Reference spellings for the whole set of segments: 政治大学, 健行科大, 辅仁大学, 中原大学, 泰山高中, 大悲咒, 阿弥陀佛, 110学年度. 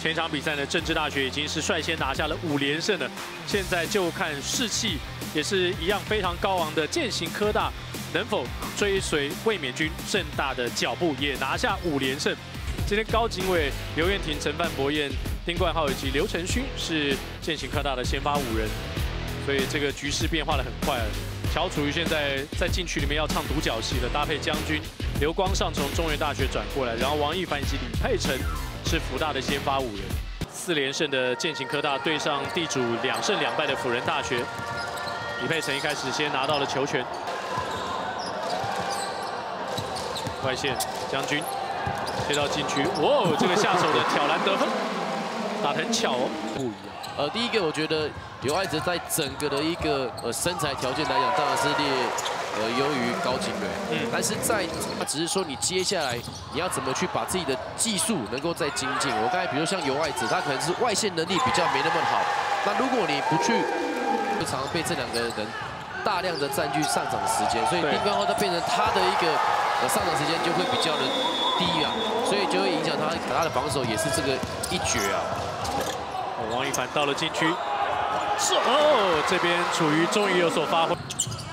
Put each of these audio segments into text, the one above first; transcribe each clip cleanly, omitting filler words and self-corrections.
前一场比赛呢，政治大学已经是率先拿下了5连胜了，现在就看士气也是一样非常高昂的健行科大能否追随卫冕军政大的脚步，也拿下5连胜。今天高景伟、刘彦廷、陈范博彦、丁冠浩以及刘承勋是健行科大的先发5人，所以这个局势变化的很快了。乔楚瑜现在在禁区里面要唱独角戏了，搭配将军刘光尚从中原大学转过来，然后王一凡以及李佩成是福大的先发5人。4连胜的健行科大对上地主2胜2败的辅仁大学。李佩成一开始先拿到了球权，外线将军切到禁区，哇，这个下手的挑篮得分，打得很巧哦。不一样。第一个我觉得刘爱哲在整个的一个身材条件来讲，当然是优于高景伟，但是在只是说你接下来你要怎么去把自己的技术能够再精进。我刚才比如像尤爱子，他可能是外线能力比较没那么好，那如果你不去，就常被这两个人大量的占据上场时间，所以丁冠浩他变成他的一个上场时间就会比较的低啊，所以就会影响他的防守，也是这个一绝啊。王一凡到了禁区，哦，这边楚瑜终于有所发挥。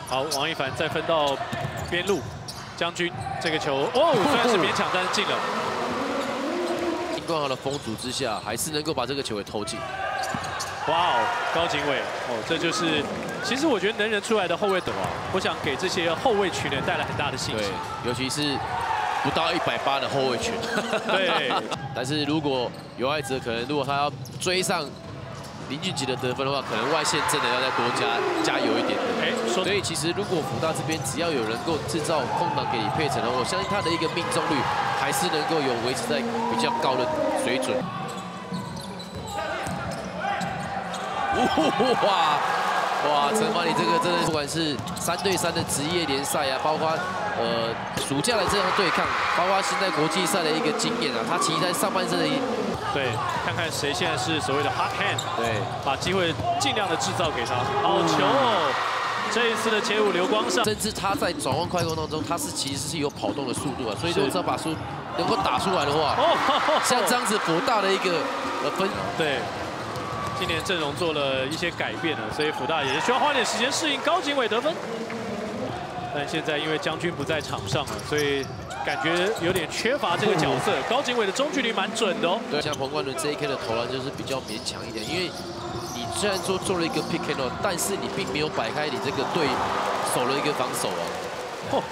好，王一凡再分到边路，将军这个球哦，虽然是勉强，但是进了。丁冠浩的封阻之下，还是能够把这个球给投进。哇哦，高景伟哦，这就是，其实我觉得能人出来的后卫等啊，我想给这些后卫群人带来很大的信心，尤其是不到180的后卫群。对，但是如果有爱者，可能如果他要追上 林俊杰的得分的话，可能外线真的要再多加油一点。所以其实如果辅大这边只要有能够制造空档给李佩成，我相信他的一个命中率还是能够有维持在比较高的水准。哇，陈芳，你这个真的不管是3对3的职业联赛啊，包括暑假的这样对抗，包括现在国际赛的一个经验啊，他其实在上半身的。 对，看看谁现在是所谓的 hot hand， 对，把机会尽量的制造给他。好球哦！这一次的切入流光上，甚至他在转换快攻当中，他是其实是有跑动的速度啊，所以如果只要把能够打出来的话，像这样子博大的一个分。对，今年阵容做了一些改变了，所以辅大也需要花点时间适应高景伟得分。但现在因为将军不在场上了，所以 感觉有点缺乏这个角色，高景伟的中距离蛮准的哦。对，像彭冠伦这一颗的投篮就是比较勉强一点，因为你虽然说做了一个 pick and roll， 但是你并没有摆开你这个对手的一个防守啊。哦，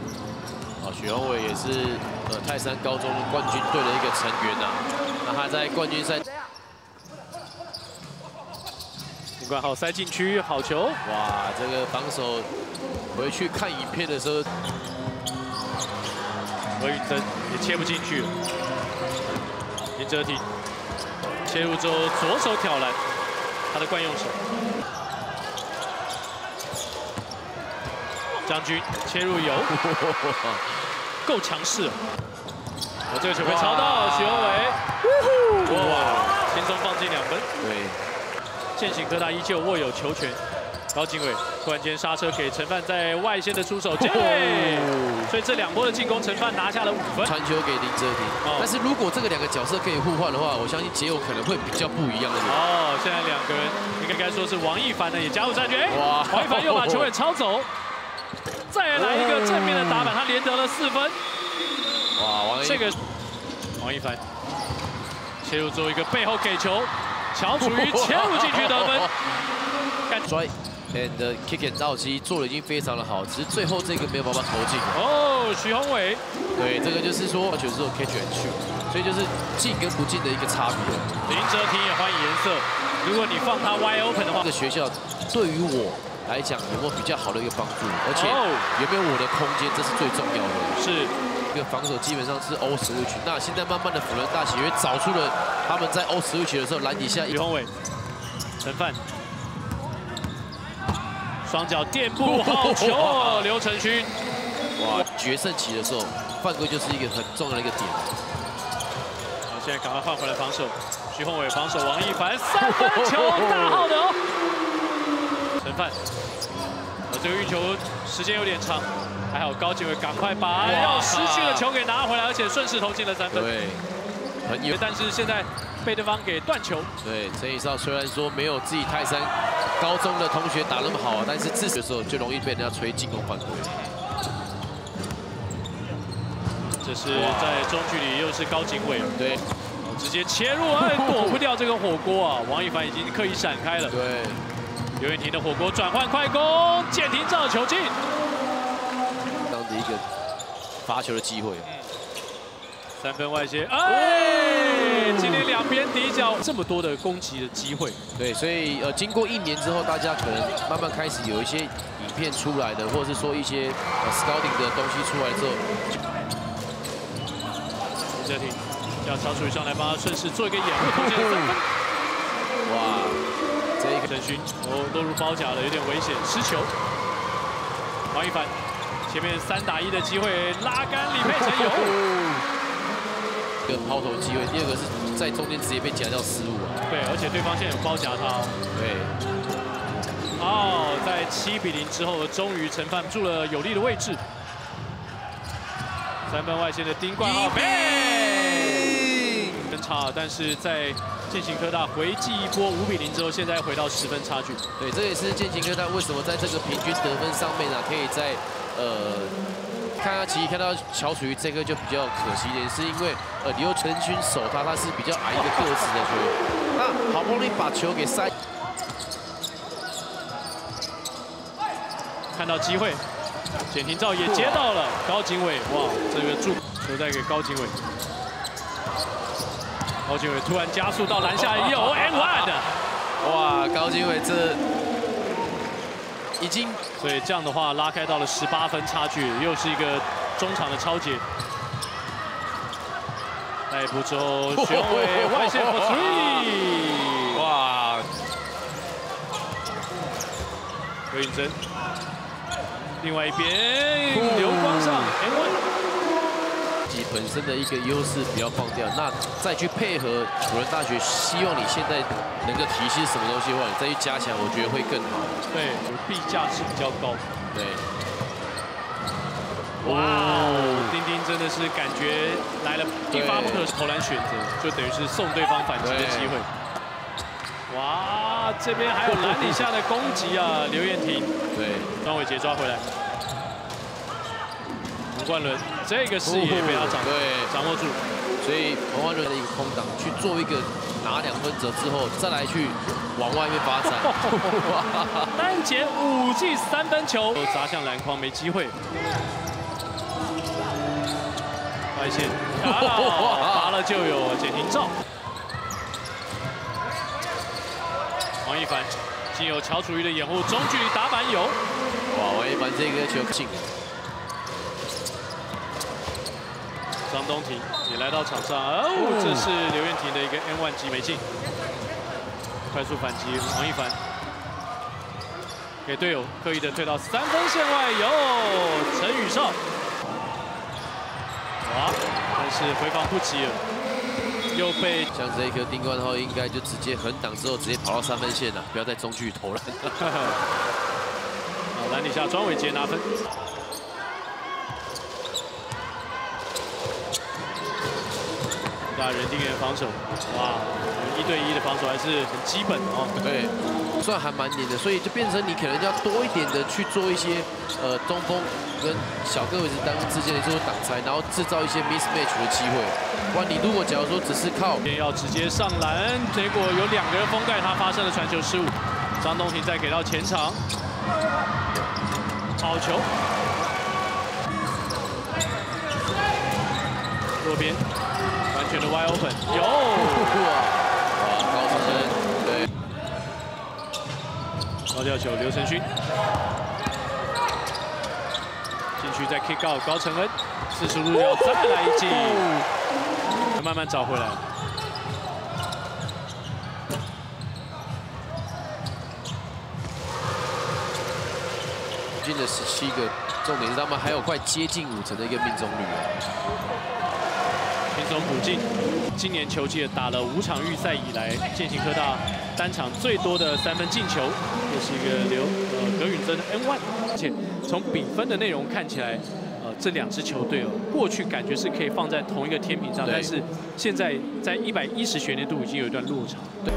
啊，许宏伟也是泰山高中冠军队的一个成员呐、啊，那他在冠军赛，丁冠浩塞禁区，好球！哇，这个防守回去看影片的时候。 何云珍也切不进去了，林哲廷切入之后左手挑篮，他的惯用手。将军切入油，够强势。我这个球被抄到，许宏伟，哇，轻松放进2分。对，健行科大依旧握有球权。 高景伟突然间刹车，给陈范在外线的出手，所以这2波的进攻，陈范拿下了5分。传球给林哲廷，但是如果这个两个角色可以互换的话，我相信结果可能会比较不一样一点。哦，现在两个人应该说是王一凡呢也加入战局，哇，王一凡又把球给抄走，再来一个正面的打板，他连得了4分。哇，王一凡切入做一个背后给球，乔楚瑜切入进去得分，摔 and kick and out， 其实做的已经非常的好，只是最后这个没有办法投进。哦，许宏伟，对，这个就是说球之后 catch and shoot， 所以就是进跟不进的一个差别。林哲廷也换颜色，如果你放他 wide open 的话，这个学校对于我来讲有没有比较好的一个帮助，而且有没有我的空间，这是最重要的。是，这个防守基本上是 O switch， 那现在慢慢的辅仁大学也找出了他们在 O switch 的时候篮底下。许宏伟，陈范。 双脚垫步，好球！刘承勋，哇，决胜期的时候，犯规就是一个很重要的一个点。好，现在赶快换回来防守，徐宏伟防守王一凡3分球，大号的哦。陈范，这个运球时间有点长，还好高景伟赶快把要失去的球给拿回来，而且顺势投进了3分。对，很有，但是现在被对方给断球。对，陈以少虽然说没有自己泰山高中的同学打那么好，但是自己的时候就容易被人家吹进攻犯规。这是在中距离，又是高景伟，对，直接切入，哎，躲不掉这个火锅啊！王一凡已经刻意闪开了。对，刘远婷的火锅转换快攻，建廷造球进，当着一个发球的机会。 三分外线，哎，今天两边底角这么多的攻击的机会，对，所以经过一年之后，大家可能慢慢开始有一些影片出来的，或者是说一些scouting 的东西出来之后，吴哲廷要曹楚瑜上来帮他顺势做一个掩护，空间三分，哇，这一个陈勋哦落入包夹了，有点危险，失球，王一凡前面3打1的机会拉杆，李佩辰有。 一个抛投机会，第二个是在中间直接被夹掉失误啊。对，而且对方现在有包夹他。对。哦，在7比0之后，终于陈范住了有利的位置。三分外线的丁冠浩分差，但是在健行科大回击一波5比0之后，现在回到10分差距。对，这也是健行科大为什么在这个平均得分上面呢、啊，可以在看到乔楚瑜这个就比较可惜一点，是因为刘晨勋守他是比较矮一个个子的球员，那好不容易把球给塞，看到机会，简廷照也接到了，高景伟，哇，这个助球带给高景伟，高景伟突然加速到篮下有 and 1 的，哇，高景伟这。 已经，所以这样的话拉开到了18分差距，又是一个中场的超节。那一步之后，玄伟外线 for three， 哇！刘允珍，另外一边刘光上 and 1， 自己本身的一个优势不要放掉，那再去配合辅仁大学，希望你现在。 能够提示什么东西的话，你再去加强，我觉得会更好。对，币价是比较高。对。哇，丁丁真的是感觉来了一发不可投篮选择，就等于是送对方反击的机会。哇，这边还有篮底下的攻击啊，刘彦廷。对，张伟杰抓回来。吴冠伦这个视野被他掌握住。 所以王冠伦的一个空档去做一个拿2分折之后，再来去往外面发展。单节5记3分球，砸向篮筐没机会。外线，拔了就有简廷照。王一凡经由乔楚瑜的掩护，中距离打板有。哇，王一凡这个球进。 张东庭也来到场上，哦，这是刘彦廷的一个 N1 级没进，快速反击，王一凡给队友刻意的退到3分线外，有陈宇少，哇，但是回防不及了，又被像这一颗丁冠浩应该就直接横挡之后直接跑到3分线了，不要在中距投了。好，篮底下庄伟杰拿分。 人盯人防守，哇，1对1的防守还是很基本的哦。对，算还蛮黏的，所以就变成你可能要多一点的去做一些中锋跟小个位置单位之间的做挡拆，然后制造一些 mismatch 的机会。哇，你如果假如说只是靠要直接上篮，结果有2个人封盖他，发生了传球失误。张东庭再给到前场，好球，落边。 选的 wide open 有，哇，高中生对，高吊球刘承勋，禁区再 kick out 高承恩，40度角再来一记，慢慢找回来。进了17个，重点是他们还有快接近50%的一个命中率。 轻松补进，今年球季打了5场预赛以来，健行科大单场最多的3分进球，这是一个葛允珍的 N1。而且从比分的内容看起来，这两支球队哦，过去感觉是可以放在同一个天平上，但是现在在110学年度已经有一段落差。对。